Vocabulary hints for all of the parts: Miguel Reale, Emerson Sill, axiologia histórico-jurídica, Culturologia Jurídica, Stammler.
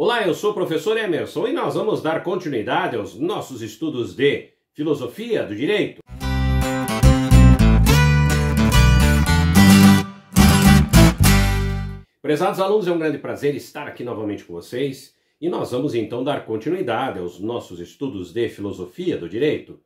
Olá, eu sou o professor Emerson e nós vamos dar continuidade aos nossos estudos de Filosofia do Direito. Prezados alunos, é um grande prazer estar aqui novamente com vocês e nós vamos então dar continuidade aos nossos estudos de Filosofia do Direito.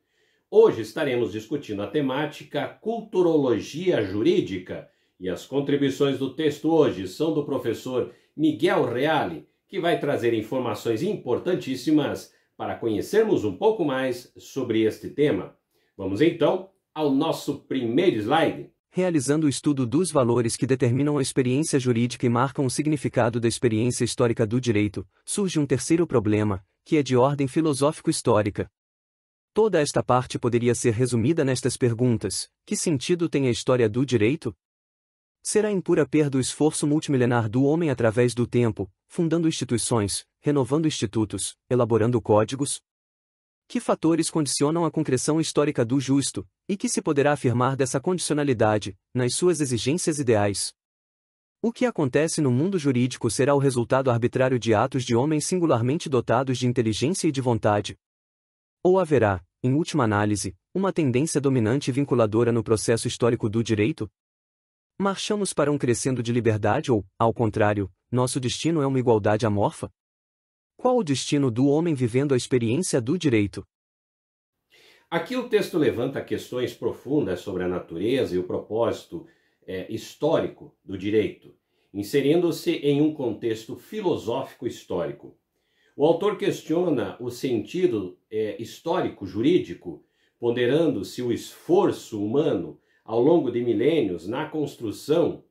Hoje estaremos discutindo a temática Culturologia Jurídica e as contribuições do texto hoje são do professor Miguel Reale, que vai trazer informações importantíssimas para conhecermos um pouco mais sobre este tema. Vamos então ao nosso primeiro slide. Realizando o estudo dos valores que determinam a experiência jurídica e marcam o significado da experiência histórica do direito, surge um terceiro problema, que é de ordem filosófico-histórica. Toda esta parte poderia ser resumida nestas perguntas: que sentido tem a história do direito? Será impura perda o esforço multimilenar do homem através do tempo, fundando instituições, renovando institutos, elaborando códigos? Que fatores condicionam a concreção histórica do justo, e que se poderá afirmar dessa condicionalidade, nas suas exigências ideais? O que acontece no mundo jurídico será o resultado arbitrário de atos de homens singularmente dotados de inteligência e de vontade? Ou haverá, em última análise, uma tendência dominante e vinculadora no processo histórico do direito? Marchamos para um crescendo de liberdade ou, ao contrário, nosso destino é uma igualdade amorfa? Qual o destino do homem vivendo a experiência do direito? Aqui o texto levanta questões profundas sobre a natureza e o propósito histórico do direito, inserindo-se em um contexto filosófico-histórico. O autor questiona o sentido histórico-jurídico, ponderando-se o esforço humano ao longo de milênios na construção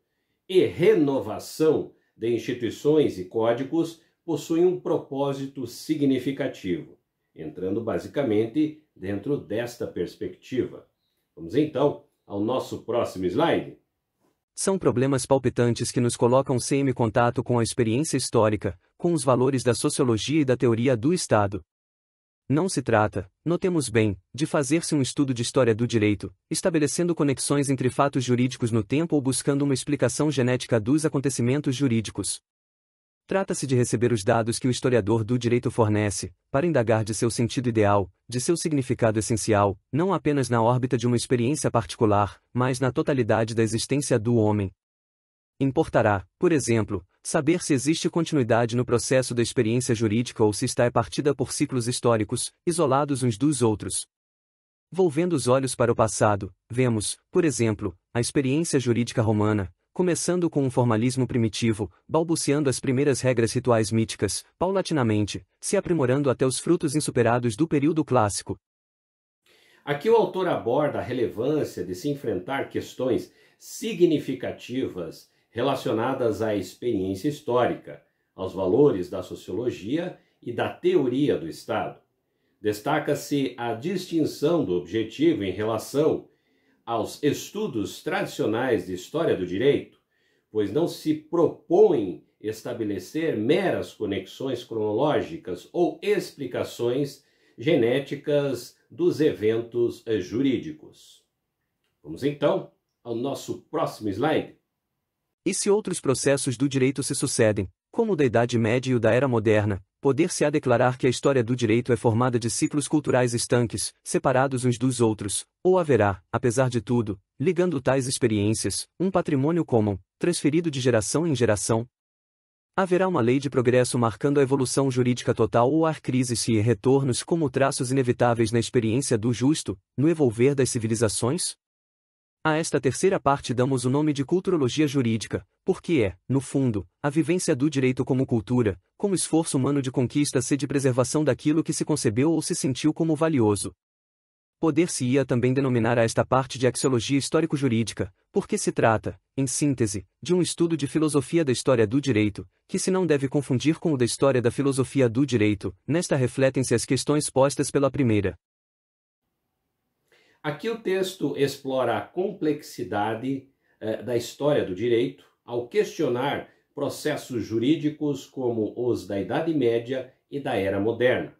e renovação de instituições e códigos possuem um propósito significativo, entrando basicamente dentro desta perspectiva. Vamos então ao nosso próximo slide. São problemas palpitantes que nos colocam em contato com a experiência histórica, com os valores da sociologia e da teoria do Estado. Não se trata, notemos bem, de fazer-se um estudo de história do direito, estabelecendo conexões entre fatos jurídicos no tempo ou buscando uma explicação genética dos acontecimentos jurídicos. Trata-se de receber os dados que o historiador do direito fornece, para indagar de seu sentido ideal, de seu significado essencial, não apenas na órbita de uma experiência particular, mas na totalidade da existência do homem. Importará, por exemplo, saber se existe continuidade no processo da experiência jurídica ou se está partida por ciclos históricos, isolados uns dos outros. Volvendo os olhos para o passado, vemos, por exemplo, a experiência jurídica romana, começando com um formalismo primitivo, balbuciando as primeiras regras rituais míticas, paulatinamente, se aprimorando até os frutos insuperados do período clássico. Aqui o autor aborda a relevância de se enfrentar questões significativas relacionadas à experiência histórica, aos valores da sociologia e da teoria do Estado. Destaca-se a distinção do objetivo em relação aos estudos tradicionais de história do direito, pois não se propõe estabelecer meras conexões cronológicas ou explicações genéticas dos eventos jurídicos. Vamos então ao nosso próximo slide. E se outros processos do direito se sucedem, como o da Idade Média e o da Era Moderna, poder-se-á declarar que a história do direito é formada de ciclos culturais estanques, separados uns dos outros, ou haverá, apesar de tudo, ligando tais experiências, um patrimônio comum, transferido de geração em geração? Haverá uma lei de progresso marcando a evolução jurídica total ou há crises e retornos como traços inevitáveis na experiência do justo, no evolver das civilizações? A esta terceira parte damos o nome de culturologia jurídica, porque é, no fundo, a vivência do direito como cultura, como esforço humano de conquista e de preservação daquilo que se concebeu ou se sentiu como valioso. Poder-se-ia também denominar a esta parte de axiologia histórico-jurídica, porque se trata, em síntese, de um estudo de filosofia da história do direito, que se não deve confundir com o da história da filosofia do direito, nesta refletem-se as questões postas pela primeira. Aqui o texto explora a complexidade da história do direito ao questionar processos jurídicos como os da Idade Média e da Era Moderna.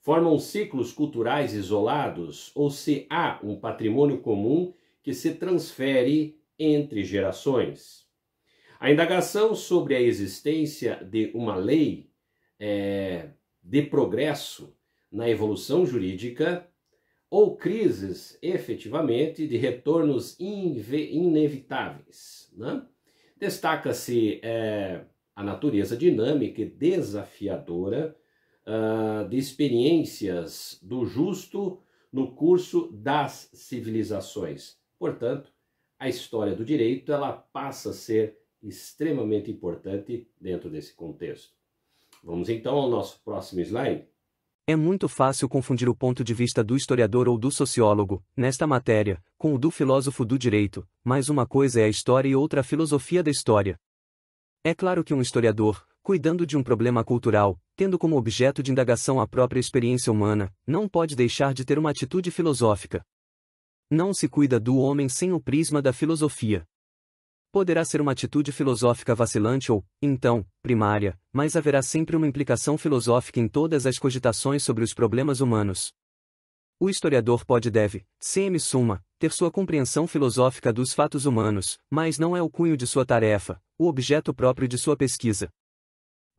Formam ciclos culturais isolados ou se há um patrimônio comum que se transfere entre gerações? A indagação sobre a existência de uma lei de progresso na evolução jurídica ou crises, efetivamente, de retornos inevitáveis, né? Destaca-se a natureza dinâmica e desafiadora de experiências do justo no curso das civilizações. Portanto, a história do direito ela passa a ser extremamente importante dentro desse contexto. Vamos então ao nosso próximo slide. É muito fácil confundir o ponto de vista do historiador ou do sociólogo, nesta matéria, com o do filósofo do direito, mas uma coisa é a história e outra a filosofia da história. É claro que um historiador, cuidando de um problema cultural, tendo como objeto de indagação a própria experiência humana, não pode deixar de ter uma atitude filosófica. Não se cuida do homem sem o prisma da filosofia. Poderá ser uma atitude filosófica vacilante ou, então, primária, mas haverá sempre uma implicação filosófica em todas as cogitações sobre os problemas humanos. O historiador pode e deve, semi summa, ter sua compreensão filosófica dos fatos humanos, mas não é o cunho de sua tarefa, o objeto próprio de sua pesquisa.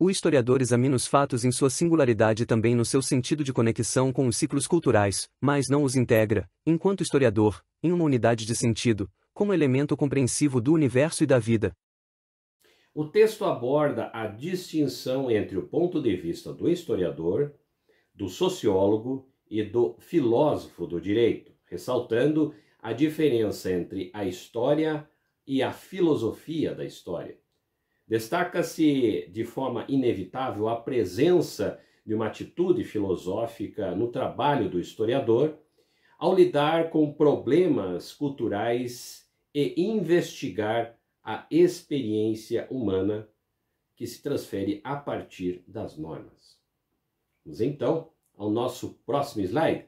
O historiador examina os fatos em sua singularidade e também no seu sentido de conexão com os ciclos culturais, mas não os integra, enquanto historiador, em uma unidade de sentido, como elemento compreensivo do universo e da vida. O texto aborda a distinção entre o ponto de vista do historiador, do sociólogo e do filósofo do direito, ressaltando a diferença entre a história e a filosofia da história. Destaca-se de forma inevitável a presença de uma atitude filosófica no trabalho do historiador ao lidar com problemas culturais e investigar a experiência humana que se transfere a partir das normas. Vamos então ao nosso próximo slide.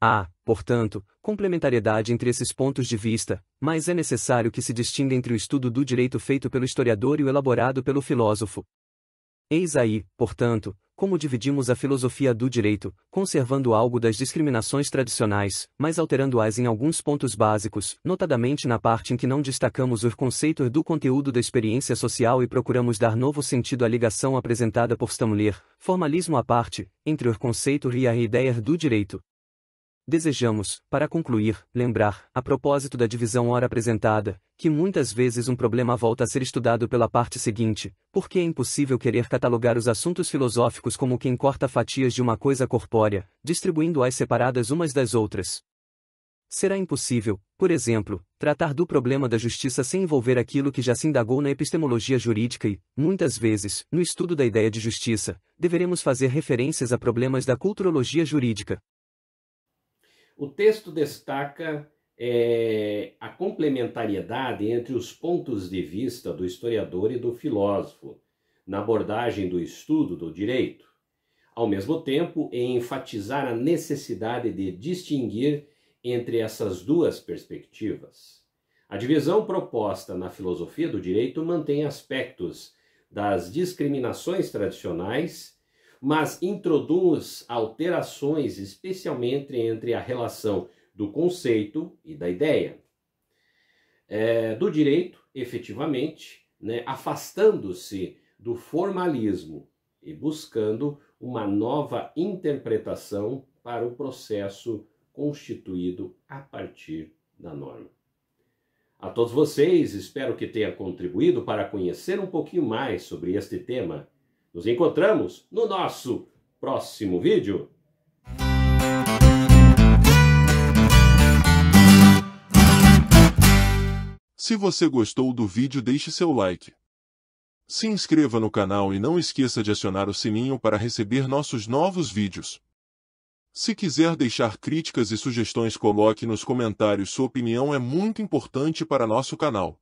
Há, portanto, complementariedade entre esses pontos de vista, mas é necessário que se distinga entre o estudo do direito feito pelo historiador e o elaborado pelo filósofo. Eis aí, portanto, como dividimos a filosofia do direito, conservando algo das discriminações tradicionais, mas alterando-as em alguns pontos básicos, notadamente na parte em que não destacamos o conceito do conteúdo da experiência social e procuramos dar novo sentido à ligação apresentada por Stammler, formalismo à parte, entre o conceito e a ideia do direito. Desejamos, para concluir, lembrar, a propósito da divisão ora apresentada, que muitas vezes um problema volta a ser estudado pela parte seguinte, porque é impossível querer catalogar os assuntos filosóficos como quem corta fatias de uma coisa corpórea, distribuindo-as separadas umas das outras. Será impossível, por exemplo, tratar do problema da justiça sem envolver aquilo que já se indagou na epistemologia jurídica e, muitas vezes, no estudo da ideia de justiça, deveremos fazer referências a problemas da culturologia jurídica. O texto destaca a complementariedade entre os pontos de vista do historiador e do filósofo na abordagem do estudo do direito, ao mesmo tempo em enfatizar a necessidade de distinguir entre essas duas perspectivas. A divisão proposta na filosofia do direito mantém aspectos das discriminações tradicionais, mas introduz alterações, especialmente entre a relação do conceito e da ideia. Do direito, efetivamente, né, afastando-se do formalismo e buscando uma nova interpretação para o processo constituído a partir da norma. A todos vocês, espero que tenha contribuído para conhecer um pouquinho mais sobre este tema. Nos encontramos no nosso próximo vídeo. Se você gostou do vídeo, deixe seu like. Se inscreva no canal e não esqueça de acionar o sininho para receber nossos novos vídeos. Se quiser deixar críticas e sugestões, coloque nos comentários. Sua opinião é muito importante para nosso canal.